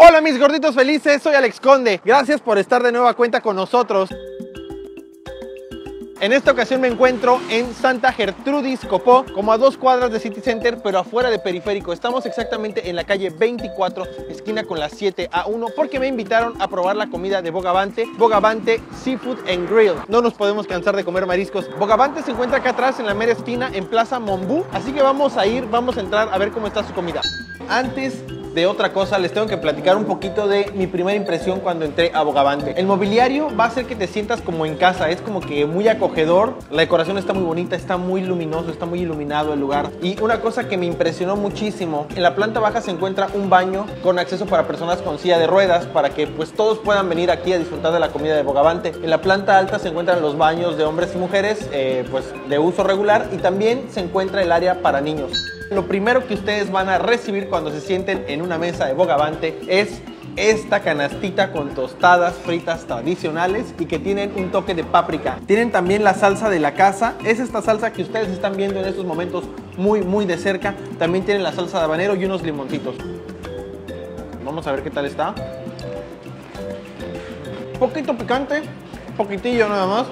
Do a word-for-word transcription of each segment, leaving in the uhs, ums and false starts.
Hola mis gorditos felices, soy Alex Conde. Gracias por estar de nueva cuenta con nosotros. En esta ocasión me encuentro en Santa Gertrudis, Copó, como a dos cuadras de City Center, pero afuera de Periférico. Estamos exactamente en la calle veinticuatro, esquina con la siete A uno, porque me invitaron a probar la comida de Bogavante, Bogavante Seafood and Grill. No nos podemos cansar de comer mariscos. Bogavante se encuentra acá atrás, en la mera esquina, en Plaza Mombú. Así que vamos a ir, vamos a entrar a ver cómo está su comida. Antes de otra cosa, les tengo que platicar un poquito de mi primera impresión cuando entré a Bogavante. El mobiliario va a hacer que te sientas como en casa, es como que muy acogedor. La decoración está muy bonita, está muy luminoso, está muy iluminado el lugar. Y una cosa que me impresionó muchísimo, en la planta baja se encuentra un baño con acceso para personas con silla de ruedas, para que pues todos puedan venir aquí a disfrutar de la comida de Bogavante. En la planta alta se encuentran los baños de hombres y mujeres, eh, pues de uso regular, y también se encuentra el área para niños. Lo primero que ustedes van a recibir cuando se sienten en una mesa de Bogavante es esta canastita con tostadas fritas tradicionales y que tienen un toque de páprica. Tienen también la salsa de la casa, es esta salsa que ustedes están viendo en estos momentos muy muy de cerca. También tienen la salsa de habanero y unos limoncitos. Vamos a ver qué tal está. Poquito picante, poquitillo nada más.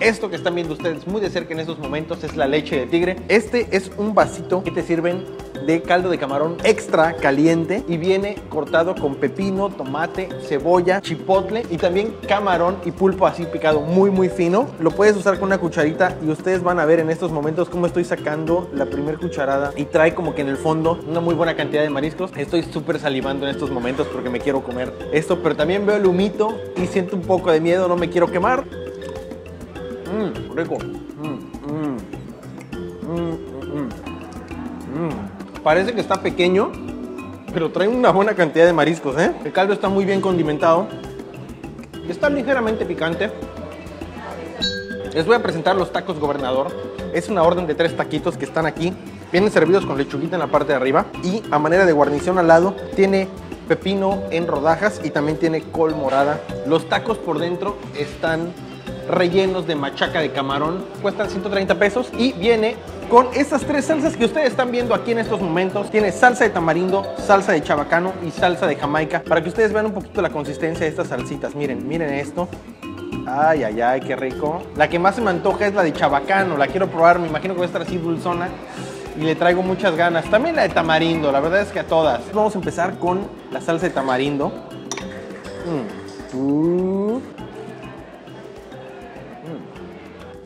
Esto que están viendo ustedes muy de cerca en estos momentos es la leche de tigre. Este es un vasito que te sirven de caldo de camarón extra caliente y viene cortado con pepino, tomate, cebolla, chipotle y también camarón y pulpo así picado muy muy fino. Lo puedes usar con una cucharita y ustedes van a ver en estos momentos cómo estoy sacando la primera cucharada y trae como que en el fondo una muy buena cantidad de mariscos. Estoy súper salivando en estos momentos porque me quiero comer esto, pero también veo el humito y siento un poco de miedo, no me quiero quemar. Mmm, rico. Mmm, mmm, mmm, mmm, mmm. Parece que está pequeño, pero trae una buena cantidad de mariscos, ¿eh? El caldo está muy bien condimentado. Está ligeramente picante. Les voy a presentar los tacos gobernador. Es una orden de tres taquitos que están aquí. Vienen servidos con lechuguita en la parte de arriba. Y a manera de guarnición al lado tiene pepino en rodajas y también tiene col morada. Los tacos por dentro están rellenos de machaca de camarón, cuestan ciento treinta pesos y viene con estas tres salsas que ustedes están viendo aquí en estos momentos. Tiene salsa de tamarindo, salsa de chabacano y salsa de Jamaica, para que ustedes vean un poquito la consistencia de estas salsitas. Miren, miren esto. Ay, ay, ay, qué rico. La que más se me antoja es la de chabacano, la quiero probar, me imagino que va a estar así dulzona y le traigo muchas ganas. También la de tamarindo, la verdad es que a todas. Vamos a empezar con la salsa de tamarindo. Mm. Uh.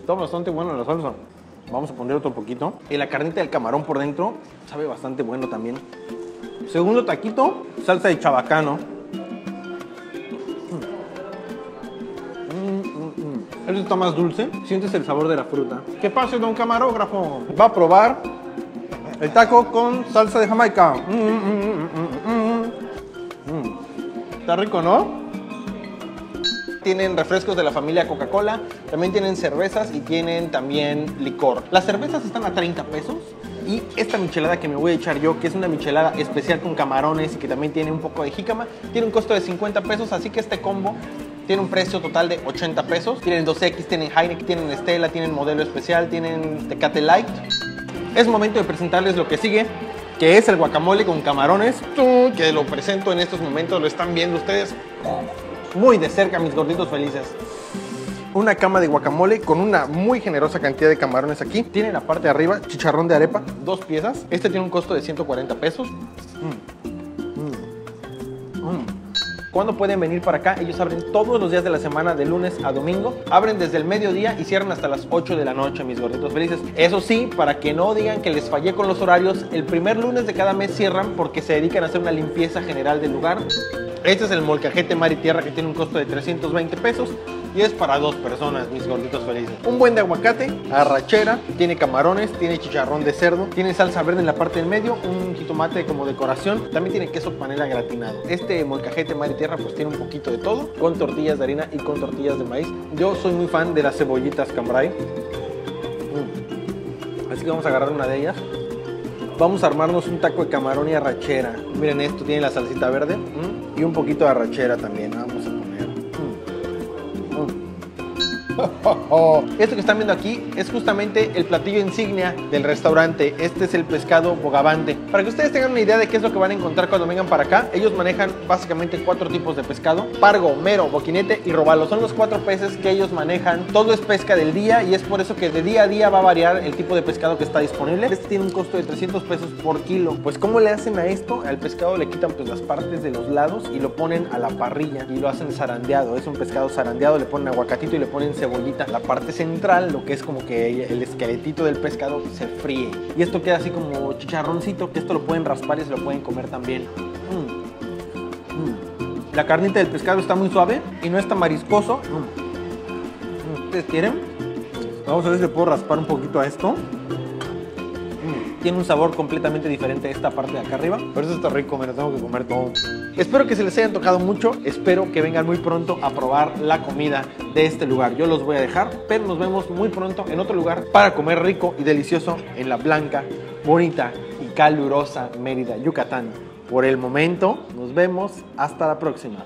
Está bastante bueno la salsa. Vamos a poner otro poquito. Y la carnita del camarón por dentro sabe bastante bueno también. Segundo taquito, salsa de chabacano. Mm, mm, mm. Esto está más dulce. Sientes el sabor de la fruta. ¿Qué pasa, don camarógrafo? Va a probar el taco con salsa de Jamaica. Mm, mm, mm, mm, mm. Mm. Está rico, ¿no? Tienen refrescos de la familia Coca-Cola, también tienen cervezas y tienen también licor. Las cervezas están a treinta pesos y esta michelada que me voy a echar yo, que es una michelada especial con camarones y que también tiene un poco de jícama, tiene un costo de cincuenta pesos, así que este combo tiene un precio total de ochenta pesos. Tienen dos equis, tienen Heineken, tienen Estela, tienen modelo especial, tienen Tecate Light. Es momento de presentarles lo que sigue, que es el guacamole con camarones, que lo presento en estos momentos, lo están viendo ustedes muy de cerca, mis gorditos felices. Una cama de guacamole con una muy generosa cantidad de camarones aquí. Tiene en la parte de arriba chicharrón de arepa, dos piezas. Este tiene un costo de ciento cuarenta pesos. Mm. Mm. Mm. ¿Cuándo pueden venir para acá? Ellos abren todos los días de la semana, de lunes a domingo. Abren desde el mediodía y cierran hasta las ocho de la noche, mis gorditos felices. Eso sí, para que no digan que les fallé con los horarios, el primer lunes de cada mes cierran porque se dedican a hacer una limpieza general del lugar. Este es el molcajete mar y tierra que tiene un costo de trescientos veinte pesos y es para dos personas, mis gorditos felices. Un buen de aguacate, arrachera, tiene camarones, tiene chicharrón de cerdo, tiene salsa verde en la parte del medio, un jitomate como decoración, también tiene queso panela gratinado. Este molcajete mar y tierra pues tiene un poquito de todo, con tortillas de harina y con tortillas de maíz. Yo soy muy fan de las cebollitas cambray. Mm. Así que vamos a agarrar una de ellas. Vamos a armarnos un taco de camarón y arrachera. Miren esto, tiene la salsita verde. Mm. Y un poquito de arrachera también, vamos a poner. Mm. Mm. Esto que están viendo aquí es justamente el platillo insignia del restaurante. Este es el pescado bogavante. Para que ustedes tengan una idea de qué es lo que van a encontrar cuando vengan para acá, ellos manejan básicamente cuatro tipos de pescado: pargo, mero, boquinete y robalo. Son los cuatro peces que ellos manejan. Todo es pesca del día y es por eso que de día a día va a variar el tipo de pescado que está disponible. Este tiene un costo de trescientos pesos por kilo. Pues ¿cómo le hacen a esto? Al pescado le quitan pues las partes de los lados y lo ponen a la parrilla y lo hacen zarandeado. Es un pescado zarandeado, le ponen aguacatito y le ponen cebollita. La parte central, lo que es como que el esqueletito del pescado, se fríe y esto queda así como chicharroncito, que esto lo pueden raspar y se lo pueden comer también. Mm. Mm. La carnita del pescado está muy suave y no está mariscoso. Mm. ¿Ustedes quieren? Vamos a ver si le puedo raspar un poquito a esto. Tiene un sabor completamente diferente a esta parte de acá arriba. Por eso está rico, me lo tengo que comer todo. Espero que se les hayan tocado mucho. Espero que vengan muy pronto a probar la comida de este lugar. Yo los voy a dejar, pero nos vemos muy pronto en otro lugar para comer rico y delicioso en la blanca, bonita y calurosa Mérida, Yucatán. Por el momento, nos vemos. Hasta la próxima.